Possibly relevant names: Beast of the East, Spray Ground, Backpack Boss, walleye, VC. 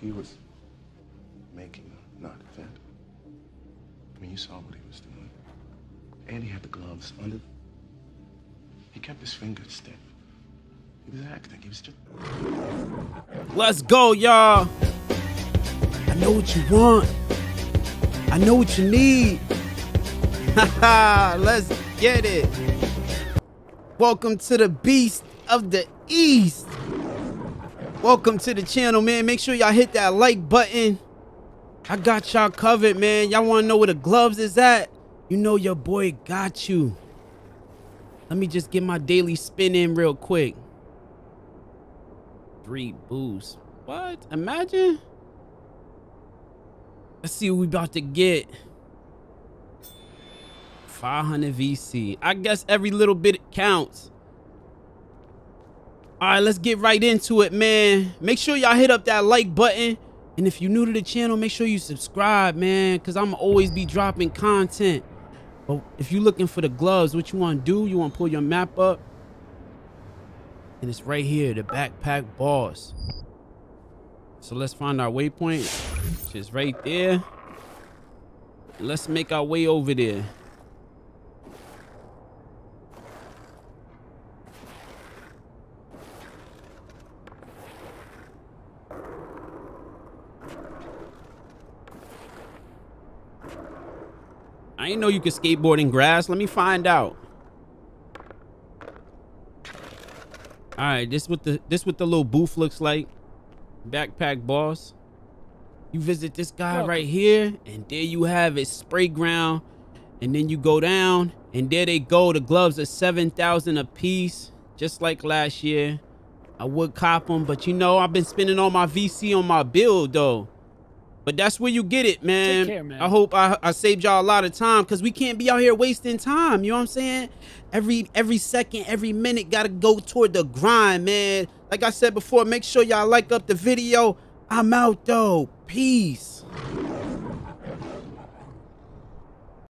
He was making, not that. I mean, you saw what he was doing. And he had the gloves under. He kept his fingers stiff. He was acting. He was just. Let's go, y'all. I know what you want. I know what you need. Haha, let's get it. Welcome to the Beast of the East. Welcome to the channel, man. Make sure y'all hit that like button. I got y'all covered, man. Y'all want to know where the gloves is at? You know your boy got you. Let me just get my daily spin in real quick. 3 boosts. What? Imagine? Let's see what we about to get. 500 VC. I guess every little bit counts. All right, let's get right into it, man. Make sure y'all hit up that like button. And if you're new to the channel, make sure you subscribe, man, because I'm always be dropping content. But if you're looking for the gloves, what you want to do, you want to pull your map up. And it's right here, the Backpack Boss. So let's find our waypoint, which is right there. And let's make our way over there. I didn't know you could skateboard in grass. Let me find out. All right, this what the little booth looks like. Backpack Boss. You visit this guy right here, and there you have it, Spray Ground. And then you go down, and there they go. The gloves are 7,000 a piece, just like last year. I would cop them, but you know I've been spending all my VC on my build though. But that's where you get it, man. Take care, man. I hope I saved y'all a lot of time, because we can't be out here wasting time. You know what I'm saying? Every second, every minute got to go toward the grind, man. Like I said before, make sure y'all like up the video. I'm out, though. Peace.